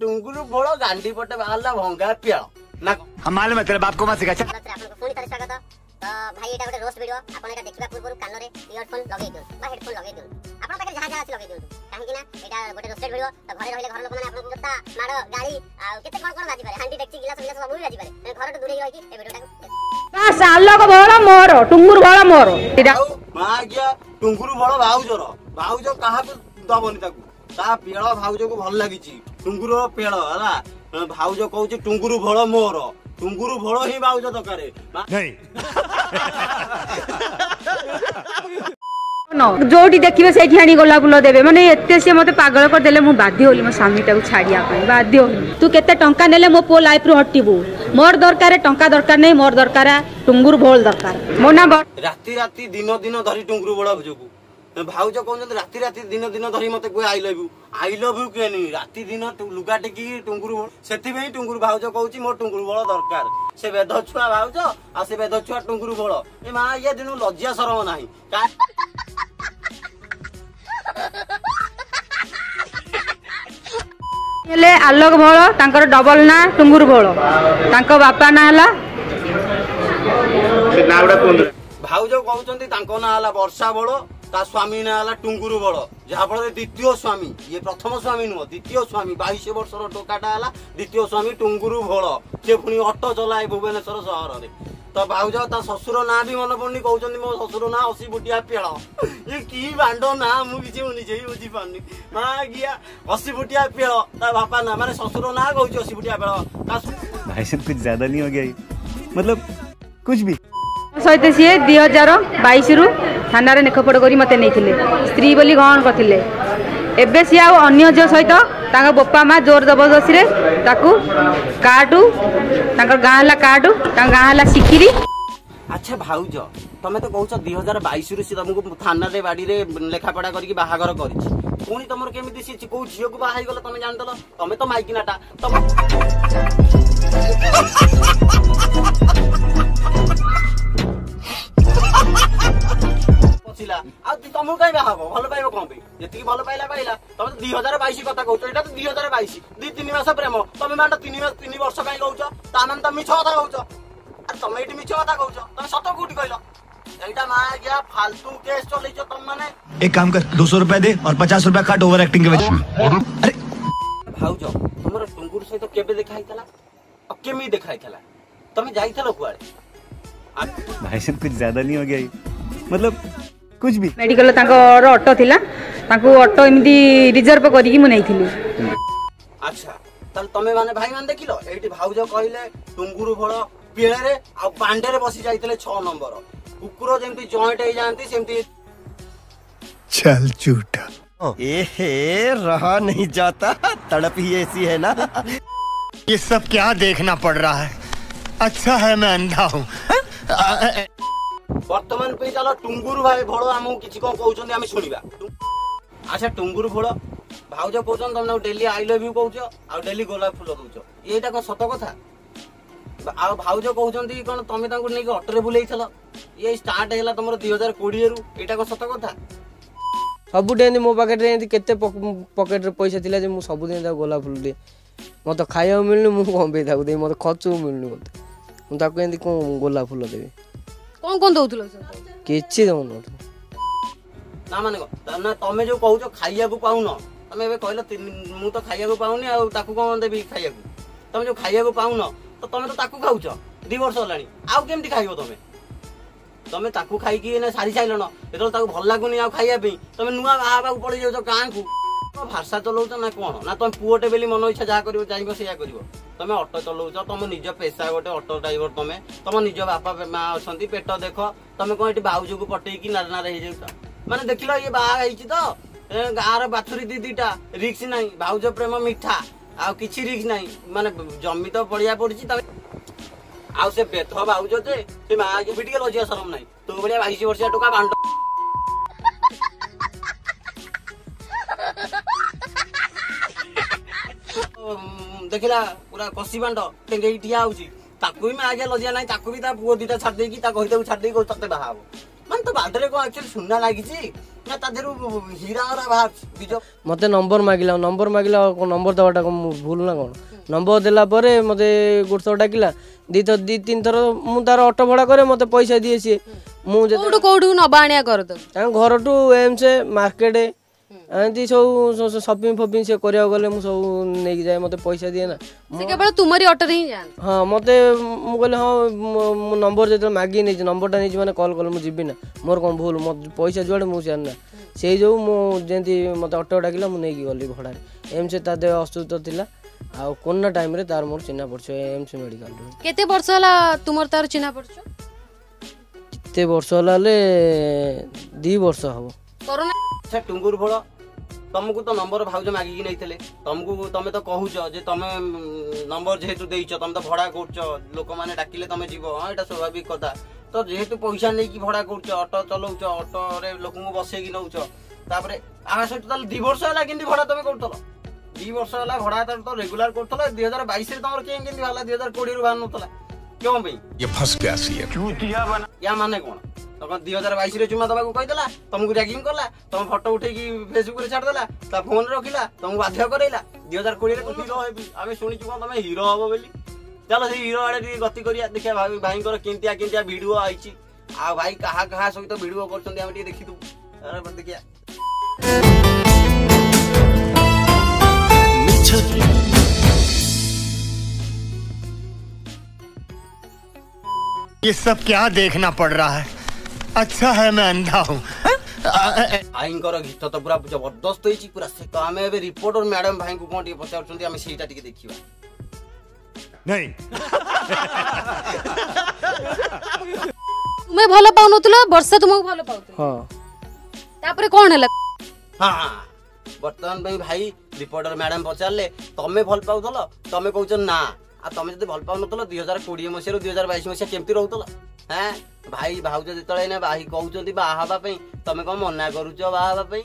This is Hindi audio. टुंगुरु भोलो गांधी पटे बाहला भोंगा पिया ना हमारे में तेरे बाप को मत सिखा। चल फोन तरह स्वागत तो भाई एटा गोटे रोस्ट वीडियो आपण एटा देखिबा पूर्व कान रे इयरफोन लगेइ दियौ बा हेडफोन लगेइ दियौ आपण पाखे जहा जहा आसी लगेइ दियौ काहे कि ना एटा गोटे रोस्टेड वीडियो तो घरे रहले घर लोक माने आपण जत्ता मारो गाली आ केते कोन कोन बाजी पारे हांडी डेक्ची गिलास गिलास सब बाजी पारे ते घर तो दूरै रहि कि ए वीडियो टा बा सालो को भोलो मोर टुंगुरु भोलो मोर एटा मा गया टुंगुरु भोलो भाउजर भाउज कहा दबोनी ताकू ता पेळ भाउज को भल लागिची टुंगुरु पेळ हला भाउज कहूची टुंगुरु भोलो मोर टुंगुरु भोलो ही भाउज दकारे नहीं नो जोडी देखिबे सेठी हाणी गोला फुल देबे माने एते से मते पागल कर देले मु बाध्य होली मो सामीटा को छाड़िया पई बाध्य होली तू केते टंका नेले मो पो लाइफ रो हटिबो मोर दरकारे टंका दरकार नहीं मोर दरकारा टुंगुरु भोल दरकार मोना राती राती दिन दिन धरी टुंगुरु भोला भजबु भाउज कहन राती राती दिन दिन धरी मते कोई आई लव यू केनी राती दिन लुगा टेकी टुंगुरु सेठी में टुंगुरु भाउज कहूची मोर टुंगुरु भोल दरकार से बेध छुआ भाउज आ से बेध छुआ टुंगुरु भोल ए मा ये दिन लज्जा शरम नाही का ले आलोक भोल तांकर डबल ना टुंगुरु भोल तांको बापा ना हला से नावडा कोन भाउज कहउचंती तांको ना हला वर्षा भोल ता स्वामी ना हला टुंगुरु भोल जहा फल द्वितीय स्वामी ये प्रथम स्वामी नु द्वितीय स्वामी 22 वर्ष रो टोकाटा हला द्वितीय स्वामी टुंगुरु भोल के पुनी ऑटो चलाए भुवनेश्वर शहर रे तो भाउज ता ससुर ना भी मन पड़नी कहउचंती मो ससुर ना हसी बुटिया पेळो ये की बांडो ना मु किछी निजे बुझी पानी मा गिया हसी बुटिया पेळो ता बापा ना माने ससुर ना कहउची हसी बुटिया पेळो ता भाई सब कुछ ज्यादा नहीं हो गया मतलब कुछ भी सहित से 2022 रु थाना रे नेखपड़ करी मते नै थिले स्त्री बोली गहन करथिले एबे से आ अन्य जो सहित तांका बप्पा मा जोर जबरदस्ती रे ताकू काटू तांका गाहला काटू तांका गाहला सिकिरी। अच्छा भाउज तमे तो कहउछ 2022 रु से तुमको थाना रे बाडी रे लेखापड़ा करकी बाहागर करिछि पुनी तमर केमिति से को झियो को बाहाई गेल तमे जानतलो तमे तो माइकिनाटा पछिला आ तमु काई बाहाबो भल पाइबो कोन पे जति भल पाइला पाइला तमे 2022 कथा कहउछ एटा तो 2022 दी तीन मास प्रेम तमे माटा तीन वर्ष काई कहउछ तानन तमे मिछ कथा कहउछ अर तमे एटी मिछ कथा कहउछ तमे सतो गुटी कहलो एटा मा गया फालतू केस चलैछ तम माने एक काम कर 200 रुपया दे और 50 रुपया काट ओवर एक्टिंग के वजह अरे भाउज हमर टुंगुर सहित केबे देखाई थला अब केमी देखाई थला तमे जाई थलो कुआरे भाई सब कुछ ज्यादा नहीं हो गया मतलब कुछ भी मेडिकल तांको ऑटो थिला तांको ऑटो इमदी रिजर्व करी कि मुनै थिली। अच्छा तल तमे माने भाई मान देखिलो एठी भाउज कहले टुंगुरु भोल पेळे रे आ बांडे रे बसी जाइतले 6 नंबर कुकुर जेंती जॉइंट हे जानती सेंती चल झूठा ए हे रहा नहीं जाता तड़प ही ऐसी है ना ये सब क्या देखना पड़ रहा है। अच्छा है मैं अंधा हूं वर्तमान पे चलो टुंगुरु भाई भोल आमु किछि कोन कहउचंदी आमे सुनिबा। अच्छा टुंगुरु भोल भाउज कहउचंद तमने डेली आई लव यू कहउचो आ डेली गोलाप फूल कहउचो एटा को सत कथा आ भाउज कहउचंदी कोन तमे तांको नै ऑटो रे बुलैछल ये स्टार्ट हैला तमरो 2020 रु एटा को सत कथा सब दिन मो पॉकेट रे केते पॉकेट रे पैसा थिला जे मु सब दिन ता गोलाप फूल दे म त खाइयो मिलनु मु गंबे दाउ दे म त खर्चो मिलनु म ताको एंदी को गोलाप फूल देबे कोन कोन दउतलो सब केछि दउनो ना माने ना तमे जो कहउ जो खाइया को पाउनो तमे एबे कहलो मु तो खाइया को पाउनी आ ताकू कोन देबी खाइया को तमे जो खाइया को पाउनो तो तमे तो ताकू खाउछ 2 वर्ष होलानी आउ केमती खाइबो तमे तमे ताकू खाइ कि ना सारी साइलनो एतो ताकू भल लागुनी आ खाइया बे तमे नुवा आबा को पड़ी जो कां को भाषा चलौ त ना कोन ना तमे पुओटे बेली मन इच्छा जा करिवो जाइबो सेया करिवो तमे ऑटो चलाउछ तमे निज पैसा गोटे ऑटो ड्राइवर तमे तमे निज बापा मां असंती पेट देखो तमे कोन एटी भाउज को पटेई कि नारना रहि जाउछ माने देखिलो ये बाहा आइछि तो गार बाथुरी दीदीटा रिक्स नाही भाउज प्रेम मिठा आ किछि रिक्स नाही माने जम्मी तो पड़िया पड़छि तमे आ से बेथ भाउज जे से मां के बिटिके लजिया शरम नाही तो बडिया 22 वर्षिया टोका बांड देखिला पूरा कसी बांड टेंगई ठिया होउची ताकू भी मागे लजिया नाही ताकू भी ता पुओ दीटा छाड़ देकी ता कहि देउ छाड़ देई को तते बाहाबो मन तो बादरे को एक्चुअली सुनना लागिची ना तादेरू हीरा और भार बिजो मते नंबर मागिला नंबर दवाटा को भूल ना कोन नंबर देला परे मते गुडसो डाकिला दी तो दी तीन थरो मु तार ऑटो भाड़ा करे मते पैसा दिए से मु जेतु कोडू नबाणिया कर दो घर टू एम से मार्केट आंती सब शॉपिंग फॉपिंग से करिया गले मु सब नै जाय मते पैसा दिए ना से केवल तुमरी ऑटो रे ही जान हां मते मु कहले हां नंबर जेतु मागी नै नंबर टा नै माने कॉल करले मु जिबी ना मोर कोन भूल मते पैसा जोड़ मु जान ना से जो मु जेंती मते ऑटो डाकिला मु नै गली घोड़ा एम से तादे अस्तित्व थिला आ कोना टाइम रे तार मोर चिन्हा पड़छ एम से मेडिकल केते वर्ष होला तुमर तार चिन्हा पड़छ केते वर्ष होला ले 2 वर्ष हबो कोरोना से टुंगुर भोलो तुमको तो नंबर भाउज मागी कि नैथिले तुमको तमे तो कहू छ जे तमे नंबर जेतु देइछ तमे तो भडा करछ लोक माने डाकिले तमे जीवो हां एटा स्वाभाविक कथा तो जेतु पैसा नै कि भडा करछ ऑटो चलाउछ ऑटो रे लोक को बसे कि नउछ तापरे आ सहित तो 2 वर्ष होला किंतु भडा तमे करथलो 2 वर्ष होला भडा तो रेगुलर करथला 2022 रे तमर केन केन होला 2020 रे बान नथला क्यों बे ये फस गयासी है चूतिया बना या माने कोन तमन 2022 रे चुमा दबा को कहि देला तुमको रैगिंग करला तुम फोटो उठे की फेसबुक रे छाड़ देला ता फोन रखिला तुमको बाध्य करैला 2020 रे कोथि रो हेबी आमे सुनि छु कोन तमे हीरो होबो बेली चलो से हीरो आडे गति करिया देखिया भाई भाई को केंतिया वीडियो आइची आ भाई कहा कहा सहित वीडियो करछन आमे देखि दू अरे बंद देखिया ये सब क्या देखना पड़ रहा है। अच्छा है मैं अंधा हूँ। आइनकर गीत तो पूरा जबरदस्त होइची पूरा से तो हमें अबे रिपोर्टर मैडम भाई को कोंटी पछा उठछन हमें सेटा टिके देखिबा नहीं मैं भलो पाउनतलो वर्षा तुमको भलो पाउत हां तापरे कोन हला हां बर्तमान भाई भाई रिपोर्टर मैडम पचारले तमे भल पाउथल तमे कहउछ ना आ तमे जदि भल पाउनथल 2020 मसिया रो 2022 मसिया केमति रहउथल हैं भाई भाउज जतले ना भाई कहउछंती बाहाबा पई तमे को मना करूछ बाहाबा पई